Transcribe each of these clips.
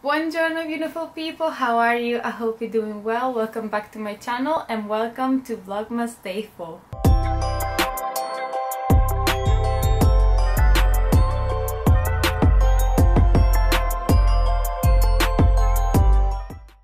Buongiorno beautiful people, how are you? I hope you're doing well. Welcome back to my channel and welcome to Vlogmas Day 4.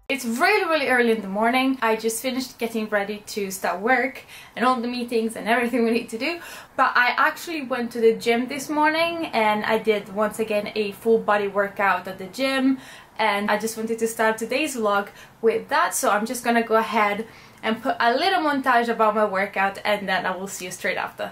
It's really early in the morning. I just finished getting ready to start work and all the meetings and everything we need to do, but I actually went to the gym this morning and I did once again a full body workout at the gym, and I just wanted to start today's vlog with that. So I'm just gonna go ahead and put a little montage about my workout and then I will see you straight after.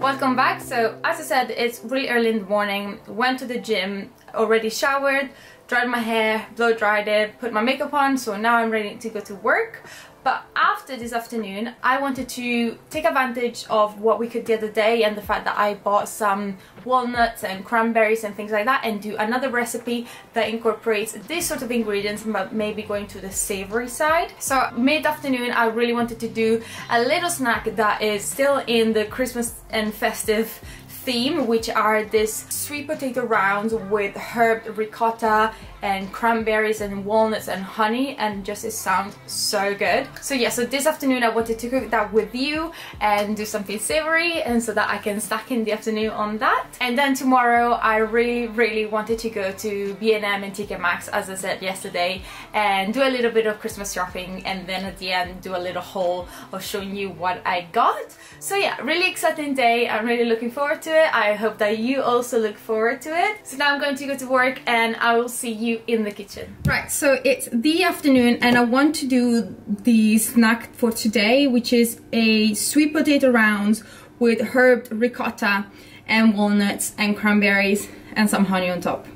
Welcome back. So as I said, it's really early in the morning, went to the gym, already showered, dried my hair, blow dried it, put my makeup on, so now I'm ready to go to work. But after this afternoon, I wanted to take advantage of what we cooked the other day and the fact that I bought some walnuts and cranberries and things like that and do another recipe that incorporates this sort of ingredients but maybe going to the savory side. So mid-afternoon, I really wanted to do a little snack that is still in the Christmas and festive theme, which are these sweet potato rounds with herb ricotta and cranberries and walnuts and honey, and just it sounds so good. So yeah, so this afternoon I wanted to cook that with you and do something savory, and so that I can stack in the afternoon on that. And then tomorrow I really wanted to go to B&M and TK Maxx, as I said yesterday, and do a little bit of Christmas shopping, and then at the end do a little haul of showing you what I got. So yeah, really exciting day. I'm really looking forward to it. I hope that you also look forward to it. So now I'm going to go to work and I will see you in the kitchen. Right, so it's the afternoon and I want to do the snack for today, which is a sweet potato rounds with herb ricotta and walnuts and cranberries and some honey on top.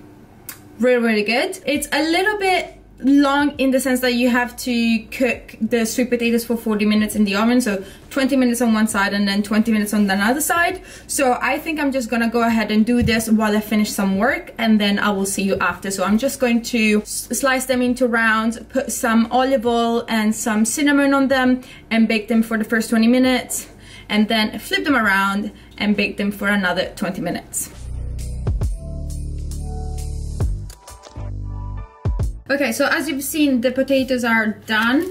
Really good. It's a little bit long in the sense that you have to cook the sweet potatoes for 40 minutes in the oven, so 20 minutes on one side and then 20 minutes on the other side. So I think I'm just gonna go ahead and do this while I finish some work, and then I will see you after. So I'm just going to slice them into rounds, put some olive oil and some cinnamon on them and bake them for the first 20 minutes, and then flip them around and bake them for another 20 minutes. Okay, so as you've seen, the potatoes are done.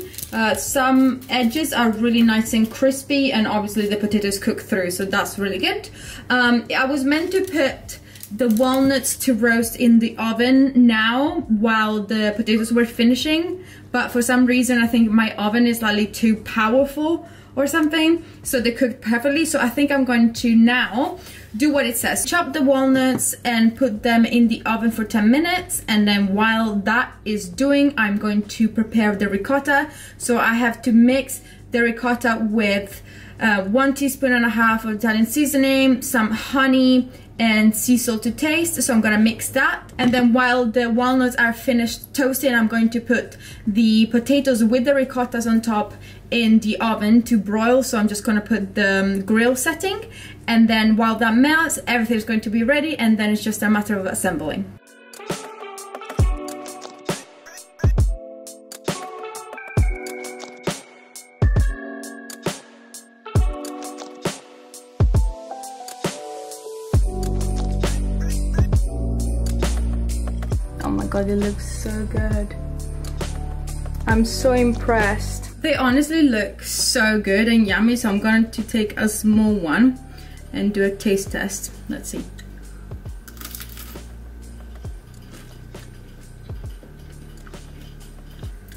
Some edges are really nice and crispy, and obviously the potatoes cook through, so that's really good. I was meant to put the walnuts to roast in the oven now while the potatoes were finishing, but for some reason I think my oven is slightly too powerful or something, so they cooked perfectly. So I think I'm going to now do what it says. Chop the walnuts and put them in the oven for 10 minutes, and then while that is doing, I'm going to prepare the ricotta. So I have to mix the ricotta with 1.5 teaspoons of Italian seasoning, some honey and sea salt to taste, so I'm gonna mix that. And then while the walnuts are finished toasting, I'm going to put the potatoes with the ricottas on top in the oven to broil, so I'm just gonna put the grill setting, and then while that melts, everything's going to be ready, and then it's just a matter of assembling. god, it looks so good. I'm so impressed. They honestly look so good and yummy, so I'm going to take a small one and do a taste test. Let's see.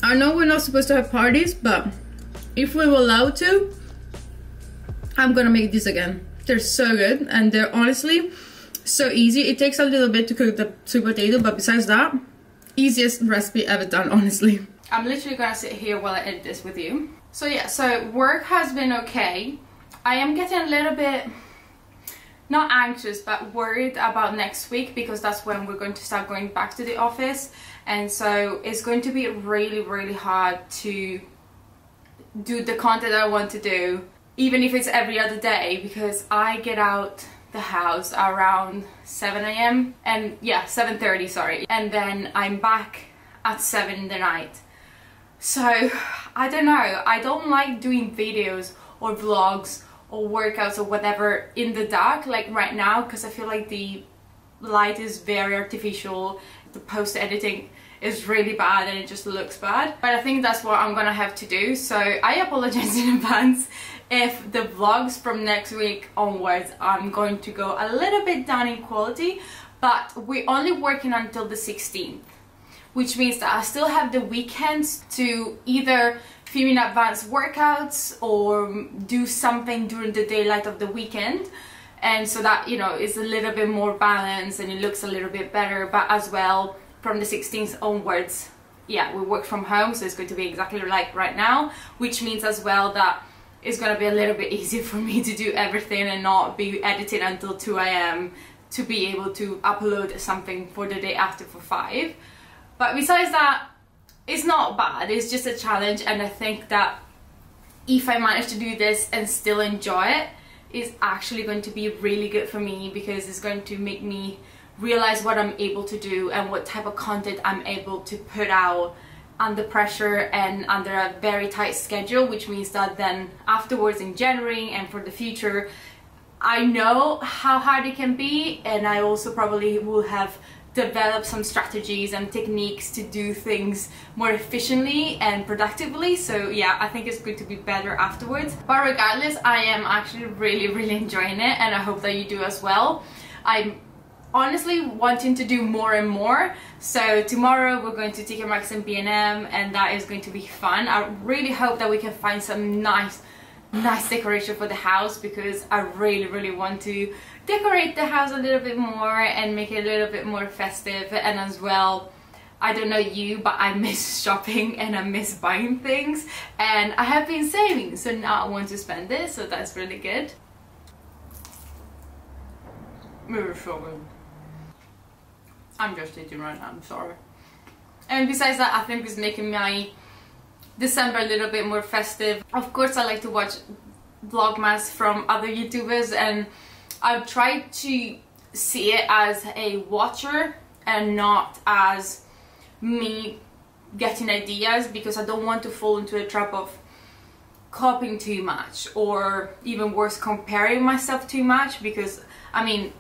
I know we're not supposed to have parties, but if we were allowed to, I'm gonna make these again. They're so good and they're honestly so easy. It takes a little bit to cook the sweet potato, but besides that, easiest recipe ever done, honestly. I'm literally gonna sit here while I edit this with you. So yeah, so work has been okay. I am getting a little bit, not anxious, but worried about next week, because that's when we're going to start going back to the office. And so it's going to be really, really hard to do the content I want to do, even if it's every other day, because I get out the house around 7 a.m. and yeah, 7:30, sorry, and then I'm back at 7 in the night. So I don't know, I don't like doing videos or vlogs or workouts or whatever in the dark like right now, because I feel like the light is very artificial, the post editing is really bad and it just looks bad. But I think that's what I'm gonna have to do, so I apologize in advance if the vlogs from next week onwards I'm going to go a little bit down in quality, but we're only working until the 16th, which means that I still have the weekends to either film in advance workouts or do something during the daylight of the weekend, and so that, you know, it's a little bit more balanced and it looks a little bit better. But as well, from the 16th onwards, yeah, we work from home, so it's going to be exactly like right now, which means as well that it's going to be a little bit easier for me to do everything and not be editing until 2 a.m. to be able to upload something for the day after for 5. But besides that, it's not bad, it's just a challenge, and I think that if I manage to do this and still enjoy it, it's actually going to be really good for me, because it's going to make me realize what I'm able to do and what type of content I'm able to put out under pressure and under a very tight schedule, which means that then afterwards in January and for the future, I know how hard it can be, and I also probably will have developed some strategies and techniques to do things more efficiently and productively. So yeah, I think it's going to be better afterwards. But regardless, I am actually really enjoying it, and I hope that you do as well. I'm honestly wanting to do more and more, so tomorrow we're going to TK Maxx and B&M, and that is going to be fun. I really hope that we can find some nice decoration for the house, because I really want to decorate the house a little bit more and make it a little bit more festive. And as well, I don't know you, but I miss shopping and I miss buying things, and I have been saving, so now I want to spend it, so that's really good. I'm just eating right now, I'm sorry. And besides that, I think it's making my December a little bit more festive. Of course, I like to watch Vlogmas from other YouTubers, and I've tried to see it as a watcher and not as me getting ideas, because I don't want to fall into a trap of copying too much, or even worse, comparing myself too much, because I mean,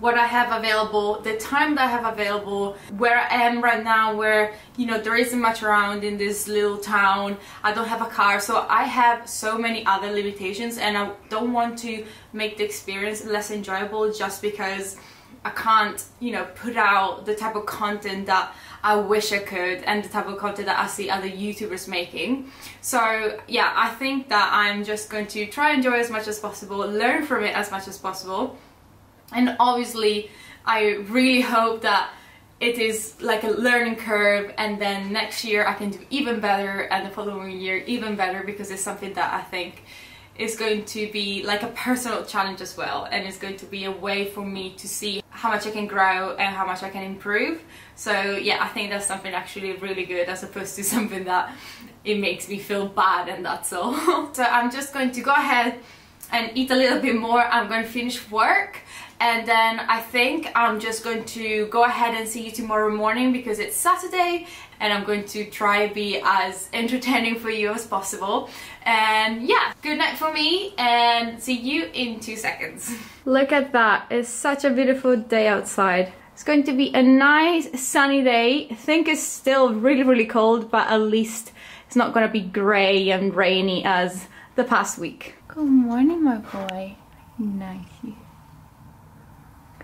what I have available, the time that I have available, where I am right now, where, you know, there isn't much around in this little town, I don't have a car, so I have so many other limitations, and I don't want to make the experience less enjoyable just because I can't, you know, put out the type of content that I wish I could and the type of content that I see other YouTubers making. So yeah, I think that I'm just going to try and enjoy as much as possible, learn from it as much as possible. And obviously, I really hope that it is like a learning curve, and then next year I can do even better, and the following year even better, because it's something that I think is going to be like a personal challenge as well, and it's going to be a way for me to see how much I can grow and how much I can improve. So yeah, I think that's something actually really good, as opposed to something that it makes me feel bad and that's all. So I'm just going to go ahead and eat a little bit more. I'm going to finish work, and then I think I'm just going to go ahead and see you tomorrow morning, because it's Saturday and I'm going to try to be as entertaining for you as possible. And yeah, good night for me, and see you in 2 seconds. Look at that, it's such a beautiful day outside. It's going to be a nice sunny day. I think it's still really cold, but at least it's not gonna be grey and rainy as the past week. Good morning, my boy. Nice.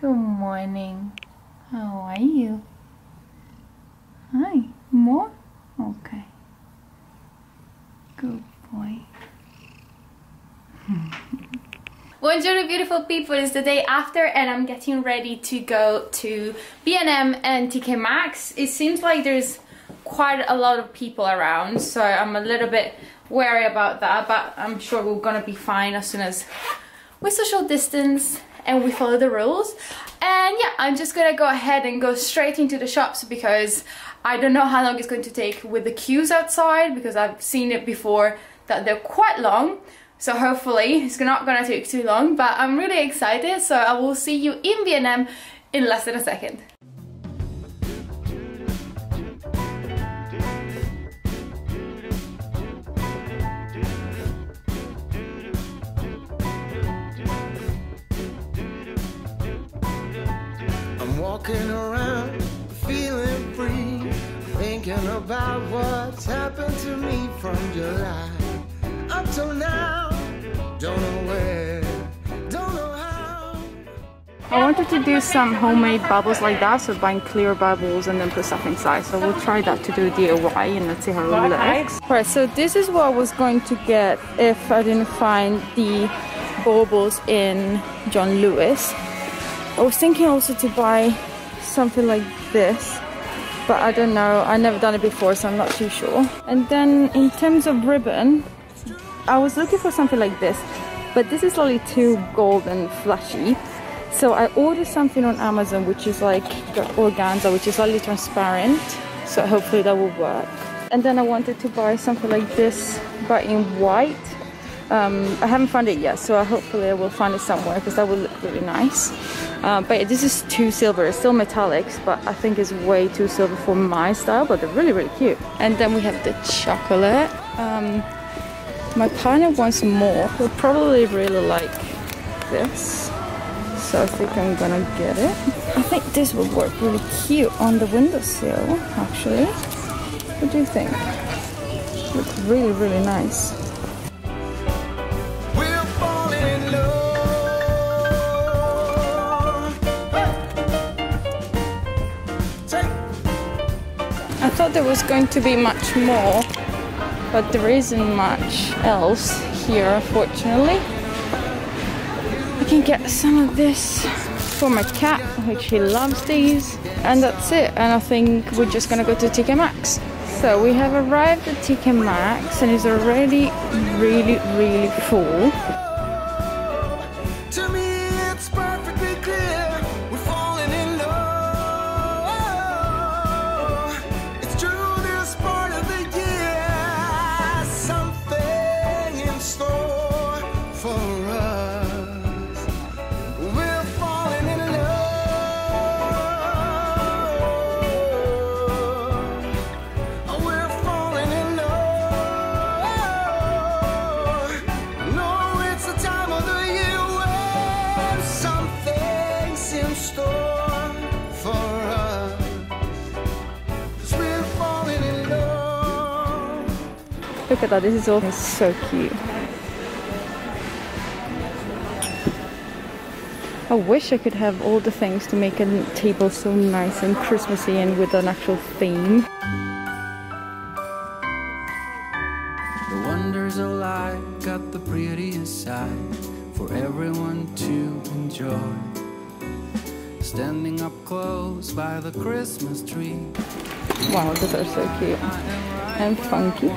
Good morning. How are you? Hi. More? Okay. Good boy. Buongiorno, beautiful people. It's the day after and I'm getting ready to go to B&M and TK Maxx. It seems like there's quite a lot of people around, so I'm a little bit wary about that, but I'm sure we're gonna be fine as soon as we social distance and we follow the rules. And yeah, I'm just gonna go ahead and go straight into the shops because I don't know how long it's going to take with the queues outside, because I've seen it before that they're quite long. So hopefully it's not gonna take too long, but I'm really excited, so I will see you in B&M in less than a second. I'm walking around feeling free, thinking about what's happened to me from July up till now. Don't know where, don't know how. I wanted to do some homemade bubbles like that, so buying clear bubbles and then put stuff inside. So we'll try that to do DIY and let's see how it looks. Alright, so this is what I was going to get if I didn't find the baubles in John Lewis. I was thinking also to buy something like this, but I don't know, I've never done it before, so I'm not too sure. And then in terms of ribbon, I was looking for something like this, but this is only too gold and flashy. So I ordered something on Amazon, which is like organza, which is only transparent. So hopefully that will work. And then I wanted to buy something like this, but in white. I haven't found it yet, so hopefully I will find it somewhere because that will look really nice. But yeah, this is too silver. It's still metallics, but I think it's way too silver for my style, but they're really cute. And then we have the chocolate. My partner wants more. He'll probably really like this, so I think I'm gonna get it. I think this would work really cute on the windowsill, actually. What do you think? It looks really nice. We'll fall in love. I thought there was going to be much more, but there isn't much else here, unfortunately. I can get some of this for my cat, which he loves these. And that's it, and I think we're just gonna go to TK Maxx. So we have arrived at TK Maxx and it's already really full. Look at that, this is all so cute. I wish I could have all the things to make a table so nice and Christmassy and with an actual theme. The wonders of life got the prettiest side for everyone to enjoy. Standing up close by the Christmas tree. Wow, these are so cute and funky.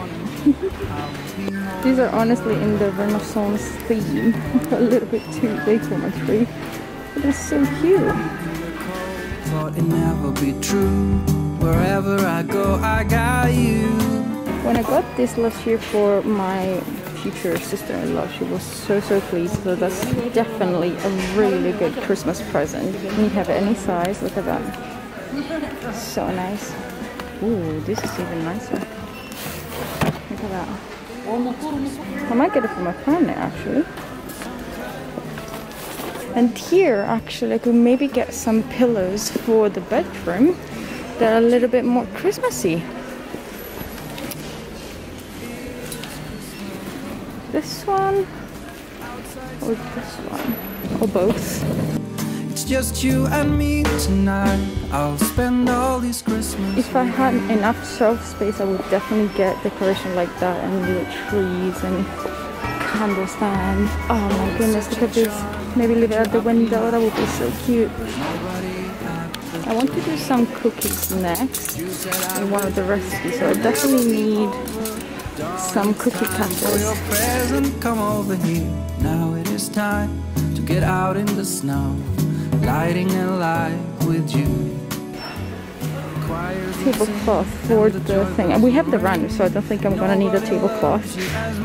These are honestly in the Renaissance theme. A little bit too big for my tree, but they're so cute. Thought it'd never be true. Wherever I go, I got you. When I got this last year for my future sister-in-law, she was so pleased. So that's definitely a really good Christmas present. You have any size. Look at that. So nice. Ooh, this is even nicer. Look at that. I might get it for my partner, actually. And here actually I could maybe get some pillows for the bedroom that are a little bit more Christmassy. This one or this one or both. It's just you and me tonight. I'll spend all this Christmas. If I had enough shelf space, I would definitely get decoration like that and little trees and candle stands. Oh my goodness, look at this. Maybe leave it at the window, that would be so cute. I want to do some cookies next in one of the recipes, so I definitely need some cookie cutters. Come over here. Now it is time to get out in the snow. Lighting a light with you. Tablecloth for the thing, and we have the runner, so I don't think I'm gonna need a tablecloth.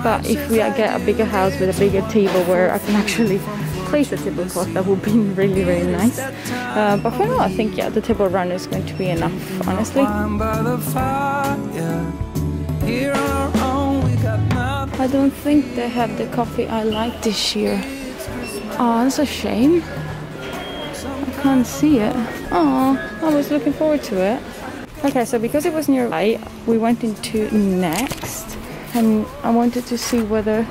But if we get a bigger house with a bigger table where I can actually place a tablecloth, that would be really, really nice. But for now, I think yeah, the table runner is going to be enough, honestly. I don't think they have the coffee I like this year. Oh, that's a shame. I can't see it. Oh, I was looking forward to it. Okay, so because it was nearby, we went into Next, and I wanted to see whether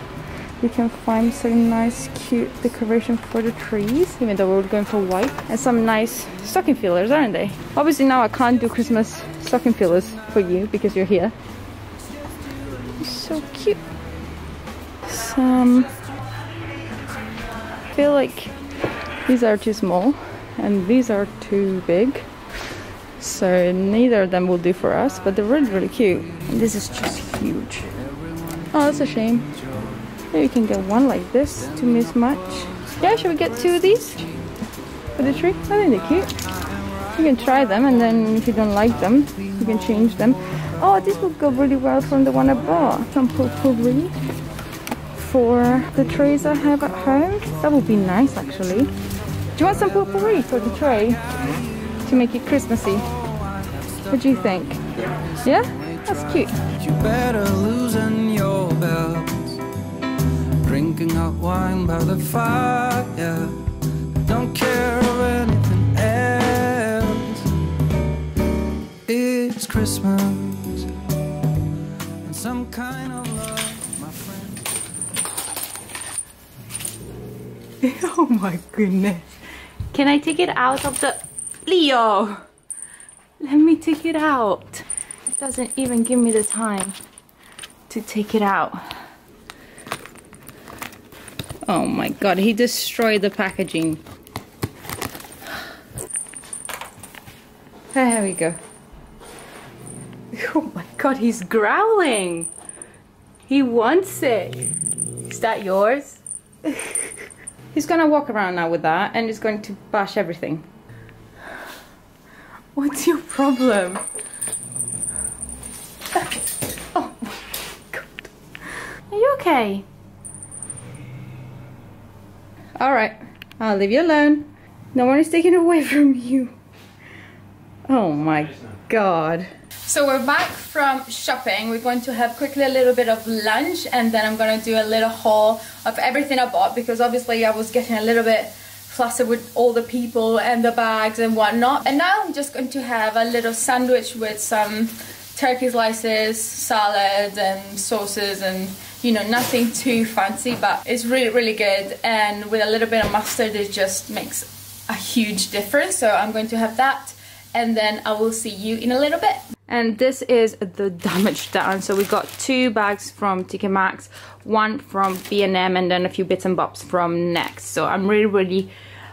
we can find some nice, cute decoration for the trees, even though we're going for white, and some nice stocking fillers, aren't they? Obviously now I can't do Christmas stocking fillers for you because you're here. It's so cute. Some. I feel like these are too small. And these are too big, so neither of them will do for us, but they're really, really cute. And this is just huge. Oh, that's a shame. Maybe you can get one like this to miss much. Yeah, should we get two of these for the tree? I think they're cute. You can try them, and then if you don't like them, you can change them. Oh, this would go really well from the one I bought. Some potpourri for the trays I have at home. That would be nice, actually. Do you want some potpourri for the tray to make it Christmassy? What do you think? Yeah? That's cute. You better loosen your belt. Drinking hot wine by the fire. Don't care of anything else. It's Christmas and some kind of love, my friend. Oh my goodness. Can I take it out of the... Leo! Let me take it out. It doesn't even give me the time to take it out. Oh my god, he destroyed the packaging. There we go. Oh my god, he's growling! He wants it! Is that yours? He's gonna walk around now with that, and he's going to bash everything. What's your problem? Oh my god. Are you okay? Alright, I'll leave you alone. No one is taken away from you. Oh my god. So we're back from shopping. We're going to have quickly a little bit of lunch, and then I'm going to do a little haul of everything I bought, because obviously I was getting a little bit flustered with all the people and the bags and whatnot. And now I'm just going to have a little sandwich with some turkey slices, salad and sauces, and you know, nothing too fancy, but it's really, really good, and with a little bit of mustard it just makes a huge difference. So I'm going to have that, and then I will see you in a little bit. And this is the damage done. So we got two bags from TK Maxx, one from B&M, and then a few bits and bobs from Next. So I'm really, really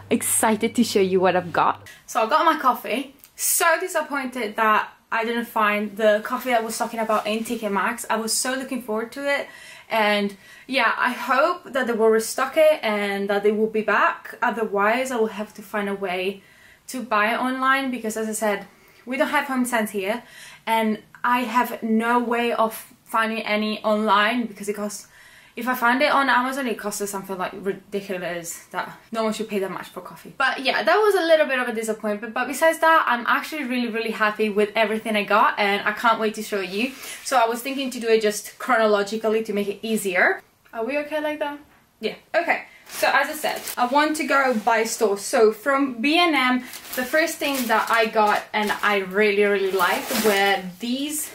excited to show you what I've got. So I got my coffee. So disappointed that I didn't find the coffee I was talking about in TK Maxx. I was so looking forward to it. And yeah, I hope that they will restock it and that they will be back. Otherwise, I will have to find a way to buy it online, because as I said, we don't have home scents here, and I have no way of finding any online, because it costs, if I find it on Amazon, it costs something like ridiculous that no one should pay that much for coffee. But yeah, that was a little bit of a disappointment, but besides that, I'm actually really, really happy with everything I got, and I can't wait to show you. So I was thinking to do it just chronologically to make it easier. Are we okay like that? Yeah, okay. So as I said, I want to go by store. So from B&M, the first thing that I got and I really liked were these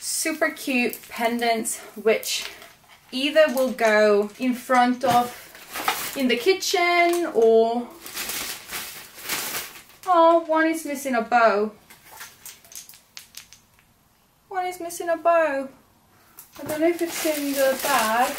super cute pendants, which either will go in front of in the kitchen or one is missing a bow. One is missing a bow. I don't know if it's in the bag.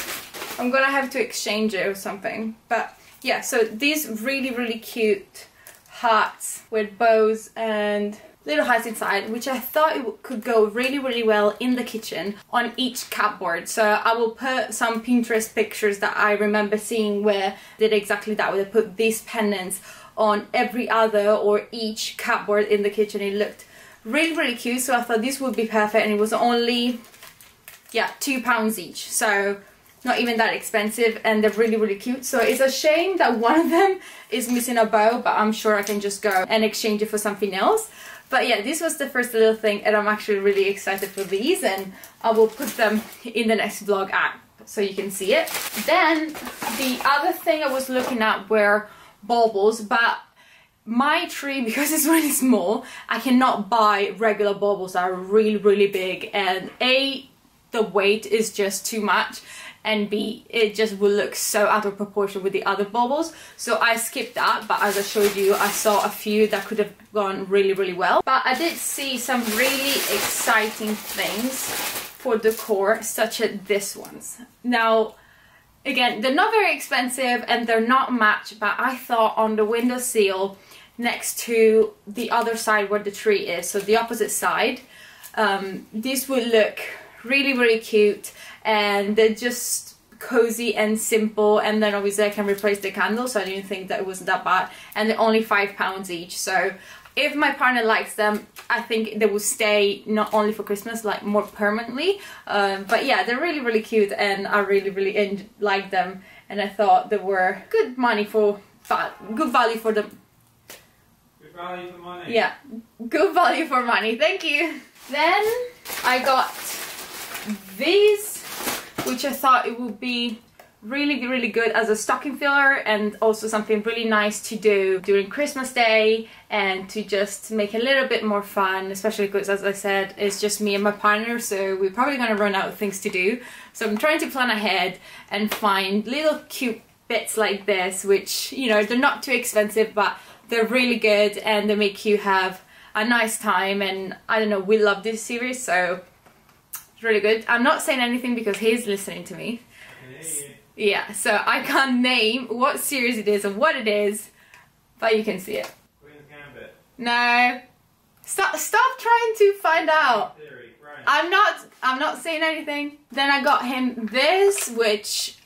I'm gonna have to exchange it or something. But yeah, so these really cute hearts with bows and little hearts inside, which I thought it could go really well in the kitchen on each cupboard. So I will put some Pinterest pictures that I remember seeing where they did exactly that, where they put these pendants on every other or each cupboard in the kitchen. It looked really cute, so I thought this would be perfect, and it was only, yeah, £2 each, so not even that expensive, and they're really cute. So it's a shame that one of them is missing a bow, but I'm sure I can just go and exchange it for something else. But yeah, this was the first little thing, and I'm actually really excited for these, and I will put them in the next vlog app so you can see it. Then the other thing I was looking at were baubles, but my tree, because it's really small, I cannot buy regular baubles that are really big, and A, the weight is just too much, and B, it just will look so out of proportion with the other baubles. So I skipped that, but as I showed you, I saw a few that could have gone really well. But I did see some really exciting things for decor, such as this ones. Now, again, they're not very expensive and they're not matched, but I thought on the windowsill next to the other side where the tree is, so the opposite side, this would look really cute, and they're just cozy and simple, and then obviously I can replace the candle, so I didn't think that it was that bad, and they're only £5 each. So if my partner likes them, I think they will stay not only for Christmas, like more permanently. But yeah, they're really cute, and I really like them, and I thought they were good money for good value for them. Good value for money. Yeah, good value for money. Thank you. Then I got these, which I thought it would be really good as a stocking filler, and also something really nice to do during Christmas Day, and to just make a little bit more fun, especially because, as I said, it's just me and my partner, so we're probably gonna run out of things to do. So I'm trying to plan ahead and find little cute bits like this, which, you know, they're not too expensive, but they're really good, and they make you have a nice time. And I don't know, we love this series, so it's really good. I'm not saying anything because he's listening to me. Yeah, so I can't name what series it is and what it is, but you can see it. Queen's Gambit. No. Stop trying to find out. Theory, right. I'm not saying anything. Then I got him this, which,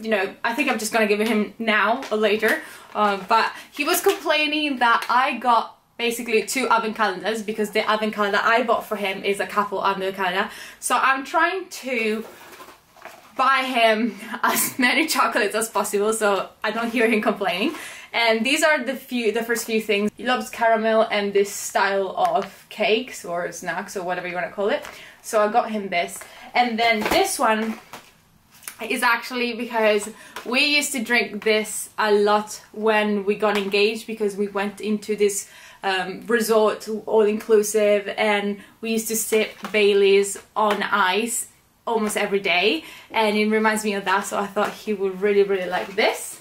you know, I think I'm just gonna give it him now or later. But he was complaining that I got basically two oven calendars, because the oven calendar I bought for him is a couple oven calendar. So I'm trying to buy him as many chocolates as possible so I don't hear him complaining. And these are the first few things. He loves caramel and this style of cakes or snacks or whatever you want to call it. So I got him this. And then this one is actually because we used to drink this a lot when we got engaged, because we went into this resort, all-inclusive, and we used to sip Bailey's on ice almost every day, and it reminds me of that, so I thought he would really like this.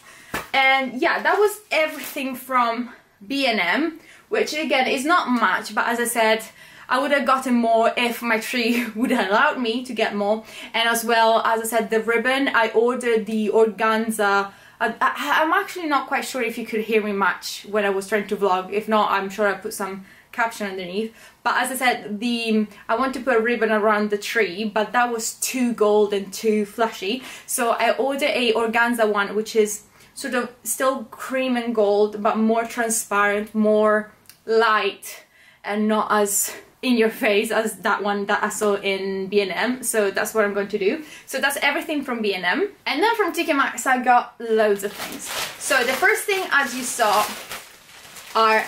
And yeah, that was everything from B&M, which again is not much, but as I said, I would have gotten more if my tree would have allowed me to get more. And as well, as I said, the ribbon, I ordered the organza. I'm actually not quite sure if you could hear me much when I was trying to vlog. If not, I'm sure I put some caption underneath. But as I said, I want to put a ribbon around the tree, but that was too gold and too flashy. So I ordered a organza one, which is sort of still cream and gold, but more transparent, more light, and not as in your face as that one that I saw in B&M. So that's what I'm going to do. So that's everything from B&M. And then from TK Maxx I got loads of things. So the first thing, as you saw, are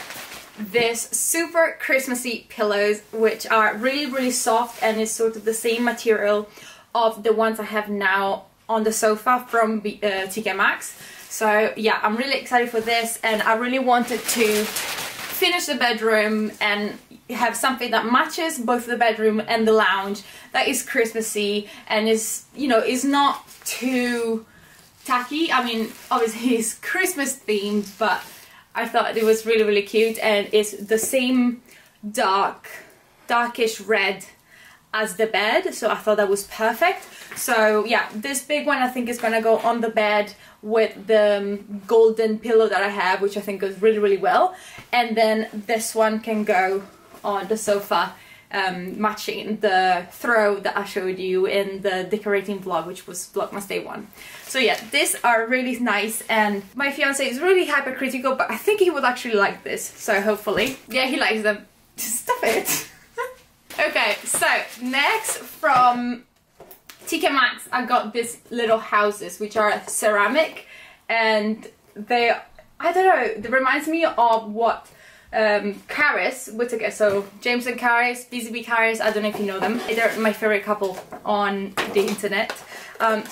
this super Christmassy pillows, which are really soft, and is sort of the same material of the ones I have now on the sofa from TK Maxx. So yeah, I'm really excited for this, and I really wanted to finish the bedroom and have something that matches both the bedroom and the lounge, that is Christmassy and is, you know, is not too tacky. I mean, obviously it's Christmas themed, but I thought it was really, really cute, and it's the same darkish red as the bed, so I thought that was perfect. So yeah, this big one I think is gonna go on the bed with the golden pillow that I have, which I think goes really, really well, and then this one can go on the sofa, matching the throw that I showed you in the decorating vlog, which was Vlogmas day 1. So yeah, these are really nice, and my fiance is really hypercritical, but I think he would actually like this, so hopefully. Yeah, he likes them. Stop it. Okay, so next from TK Maxx, I got these little houses, which are ceramic, and they, I don't know, they reminds me of what Karis, so James and Karis, BZB Karis, I don't know if you know them. They're my favorite couple on the internet.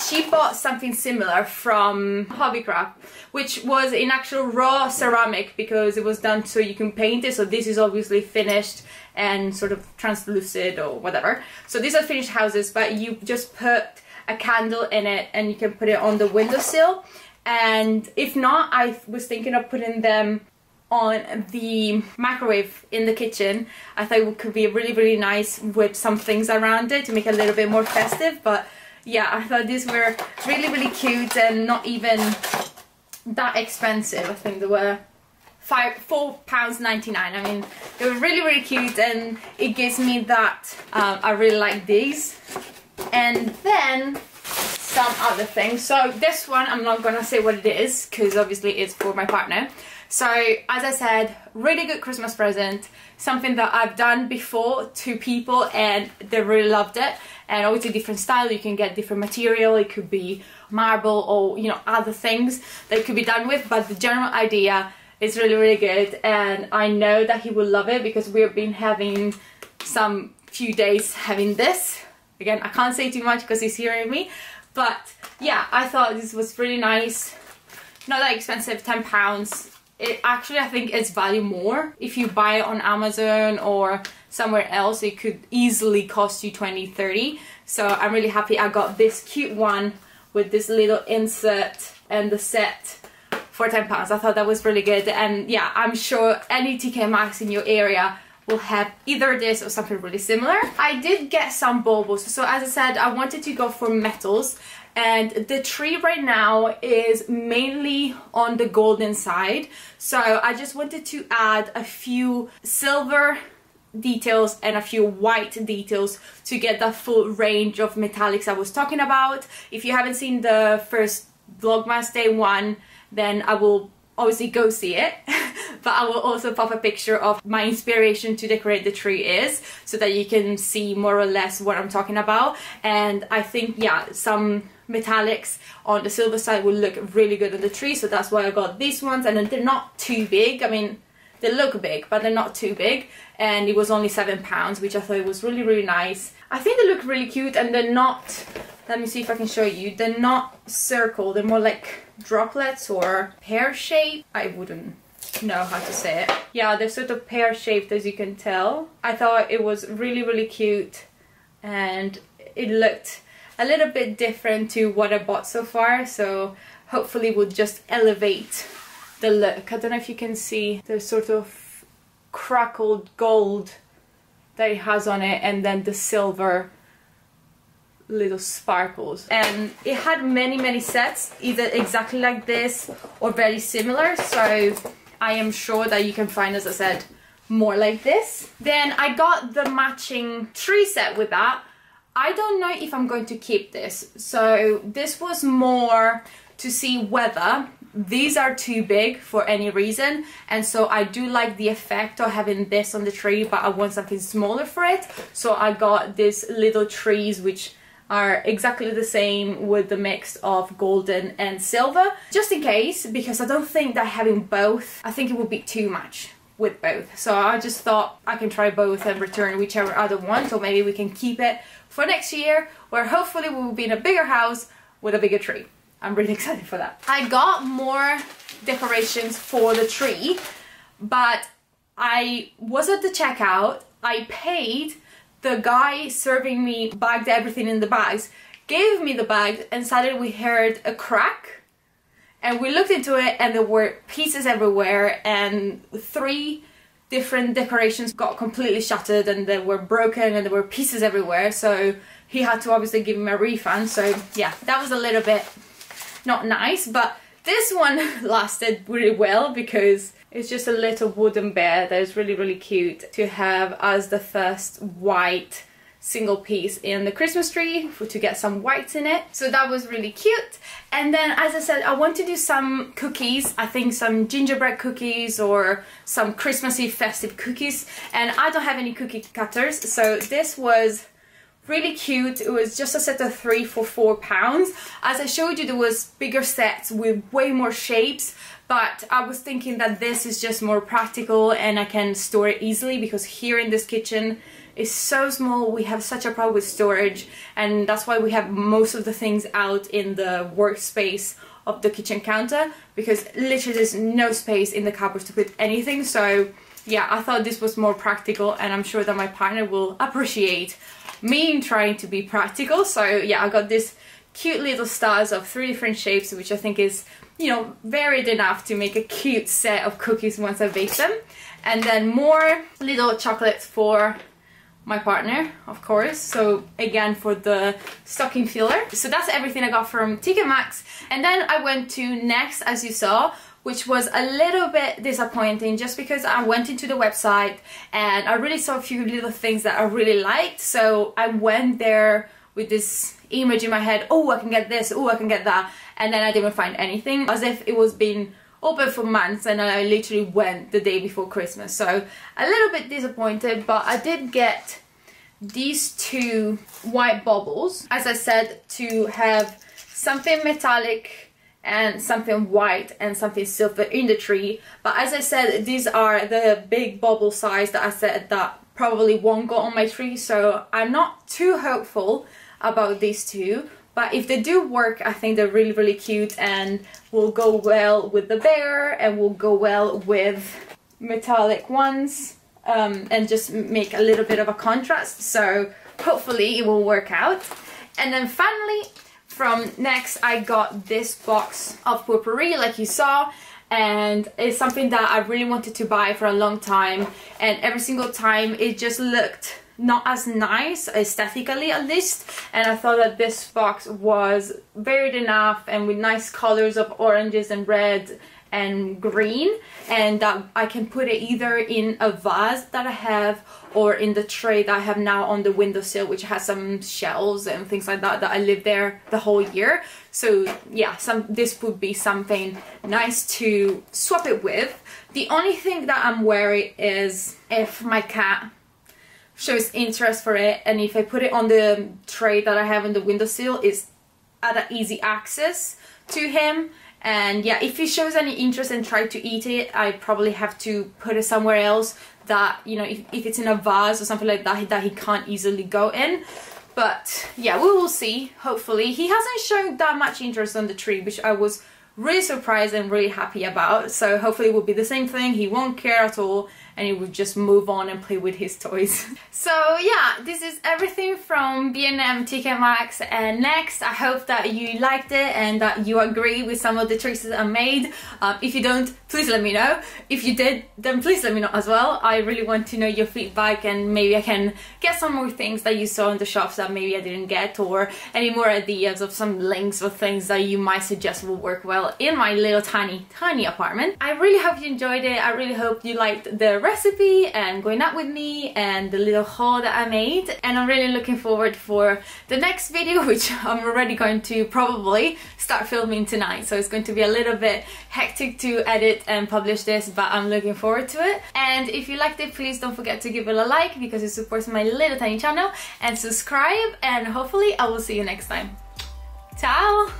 She bought something similar from Hobbycraft, which was in actual raw ceramic, because it was done so you can paint it. So this is obviously finished and sort of translucent or whatever. So these are finished houses, but you just put a candle in it and you can put it on the windowsill. And if not, I was thinking of putting them on the microwave in the kitchen. I thought it could be really, really nice with some things around it to make it a little bit more festive. But yeah, I thought these were really, really cute and not even that expensive. I think they were £4.99. I mean, they were really, really cute, and it gives me that I really like these. And then some other things. So this one, I'm not gonna say what it is, because obviously it's for my partner. So as I said, really good Christmas present, something that I've done before to people and they really loved it. And always a different style, you can get different material, it could be marble or, you know, other things that it could be done with, but the general idea is really, really good, and I know that he will love it because we've been having some few days having this. Again, I can't say too much because he's hearing me, but yeah, I thought this was really nice, not that expensive, £10. It actually, I think it's value more. If you buy it on Amazon or somewhere else, it could easily cost you 20, 30. So I'm really happy I got this cute one with this little insert and the set for £10. I thought that was really good. And yeah, I'm sure any TK Maxx in your area will have either this or something really similar. I did get some baubles. So as I said, I wanted to go for metals, and the tree right now is mainly on the golden side, so I just wanted to add a few silver details and a few white details to get that full range of metallics I was talking about. If you haven't seen the first Vlogmas day 1, then I will obviously go see it, but I will also pop a picture of my inspiration to decorate the tree is, so that you can see more or less what I'm talking about. And I think, yeah, some metallics on the silver side will look really good on the tree, so that's why I got these ones. And they're not too big, I mean, they look big, but they're not too big, and it was only £7, which I thought was really, really nice. I think they look really cute, and they're not, let me see if I can show you, they're not circle, they're more like droplets or pear shape. I wouldn't know how to say it. Yeah, they're sort of pear shaped, as you can tell. I thought it was really, really cute, and it looked a little bit different to what I bought so far, so hopefully we'll just elevate the look. I don't know if you can see the sort of crackled gold that it has on it, and then the silver little sparkles. And it had many sets, either exactly like this or very similar, so I am sure that you can find, as I said, more like this. Then I got the matching tree set with that. I don't know if I'm going to keep this, so this was more to see whether these are too big for any reason, and so I do like the effect of having this on the tree, but I want something smaller for it, so I got these little trees which are exactly the same with the mix of golden and silver, just in case, because I don't think that having both, I think it would be too much with both. So I just thought I can try both and return whichever other one, so maybe we can keep it for next year, where hopefully we will be in a bigger house with a bigger tree. I'm really excited for that. I got more decorations for the tree, but I was at the checkout, I paid, the guy serving me bagged everything in the bags, gave me the bags, and suddenly we heard a crack and we looked into it and there were pieces everywhere and three different decorations got completely shattered and they were broken and there were pieces everywhere, so he had to obviously give him a refund. So yeah, that was a little bit not nice, but this one lasted really well because it's just a little wooden bear that is really, really cute to have as the first white single piece in the Christmas tree, to get some whites in it. So that was really cute. And then, as I said, I want to do some cookies. I think some gingerbread cookies or some Christmassy festive cookies. And I don't have any cookie cutters, so this was really cute. It was just a set of three for £4. As I showed you, there was bigger sets with way more shapes, but I was thinking that this is just more practical and I can store it easily, because here in this kitchen is so small, we have such a problem with storage, and that's why we have most of the things out in the workspace of the kitchen counter, because literally there's no space in the cupboards to put anything. So yeah, I thought this was more practical, and I'm sure that my partner will appreciate me trying to be practical. So yeah, I got this cute little stars of three different shapes, which I think is, you know, varied enough to make a cute set of cookies once I bake them. And then more little chocolates for my partner, of course, so again for the stocking filler. So that's everything I got from TK Maxx. And then I went to Next, as you saw, which was a little bit disappointing, just because I went into the website and I really saw a few little things that I really liked. So I went there with this image in my head, oh, I can get this, oh, I can get that, and then I didn't find anything, as if it was being open for months, and I literally went the day before Christmas. So a little bit disappointed, but I did get these two white baubles, as I said, to have something metallic and something white and something silver in the tree. But as I said, these are the big bauble size that I said that probably won't go on my tree, so I'm not too hopeful about these two. But if they do work, I think they're really, really cute and will go well with the bear and will go well with metallic ones, and just make a little bit of a contrast. So hopefully it will work out. And then finally, from Next, I got this box of potpourri, like you saw. And it's something that I really wanted to buy for a long time. And every single time it just looked not as nice, aesthetically at least, and I thought that this box was varied enough and with nice colors of oranges and red and green, and that I can put it either in a vase that I have or in the tray that I have now on the windowsill, which has some shells and things like that, that I live there the whole year. So yeah, this would be something nice to swap it with. The only thing that I'm worried is if my cat shows interest for it, and if I put it on the tray that I have on the windowsill, it's at an easy access to him. And yeah, if he shows any interest and try to eat it, I probably have to put it somewhere else that, you know, if it's in a vase or something like that he can't easily go in. But yeah, we will see. Hopefully he hasn't shown that much interest on the tree, which I was really surprised and really happy about. So hopefully it will be the same thing, he won't care at all, and he will just move on and play with his toys. So yeah, this is everything from B&M, TK Maxx and Next. I hope that you liked it and that you agree with some of the choices I made. If you don't, please let me know. If you did, then please let me know as well. I really want to know your feedback, and maybe I can get some more things that you saw in the shops that maybe I didn't get, or any more ideas of some links or things that you might suggest will work well in my little tiny apartment. I really hope you enjoyed it. I really hope you liked the recipe and going out with me and the little haul that I made, and I'm really looking forward for the next video, which I'm already going to probably start filming tonight, so it's going to be a little bit hectic to edit and publish this, but I'm looking forward to it. And if you liked it, please don't forget to give it a like, because it supports my little tiny channel, and subscribe, and hopefully I will see you next time. Ciao!